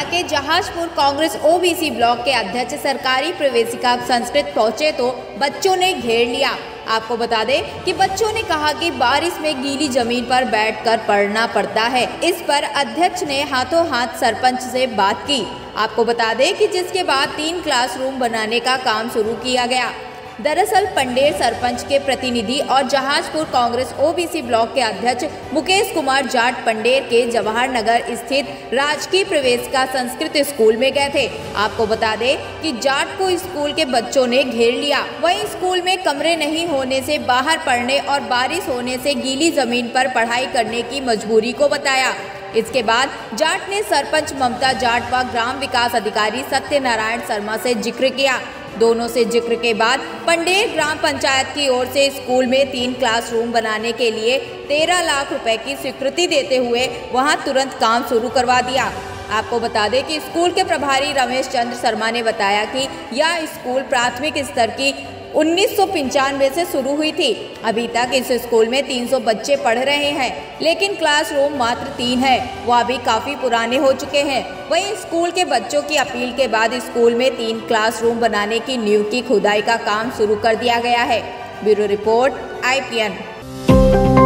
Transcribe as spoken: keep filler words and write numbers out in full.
भीलवाड़ा के Jahazpur Congress OBC block के अध्यक्ष सरकारी प्रवेशिका संस्कृत पहुंचे तो बच्चों ने घेर लिया। आपको बता दें कि बच्चों ने कहा कि बारिश में गीली जमीन पर बैठकर पढ़ना पड़ता है। इस पर अध्यक्ष ने हाथों हाथ सरपंच से बात की। आपको बता दें कि जिसके बाद तीन क्लासरूम बनाने का काम शुरू किया गया। दरअसल पंडेर सरपंच के प्रतिनिधि और जहाजपुर कांग्रेस ओबीसी ब्लॉक के अध्यक्ष मुकेश कुमार जाट पंडेर के जवाहर नगर स्थित राजकीय प्रवेशिका संस्कृत स्कूल में गए थे। आपको बता दें कि जाट को स्कूल के बच्चों ने घेर लिया। वहीं स्कूल में कमरे नहीं होने से बाहर पढ़ने और बारिश होने से गीली जमीन पर पढ़ाई करने की मजबूरी को बताया। इसके बाद जाट ने सरपंच ममता जाट व ग्राम विकास अधिकारी सत्यनारायण शर्मा से जिक्र किया। दोनों से जिक्र के बाद पंडेर ग्राम पंचायत की ओर से स्कूल में तीन क्लासरूम बनाने के लिए तेरह लाख रुपए की स्वीकृति देते हुए वहां तुरंत काम शुरू करवा दिया। आपको बता दें कि स्कूल के प्रभारी रमेश चंद्र शर्मा ने बताया कि यह स्कूल प्राथमिक स्तर की उन्नीस सौ पंचानवे से शुरू हुई थी। अभी तक इस स्कूल में तीन सौ बच्चे पढ़ रहे हैं, लेकिन क्लासरूम मात्र तीन है, वह भी काफ़ी पुराने हो चुके हैं। वहीं स्कूल के बच्चों की अपील के बाद स्कूल में तीन क्लासरूम बनाने की नींव की खुदाई का काम शुरू कर दिया गया है। Bureau report I P N.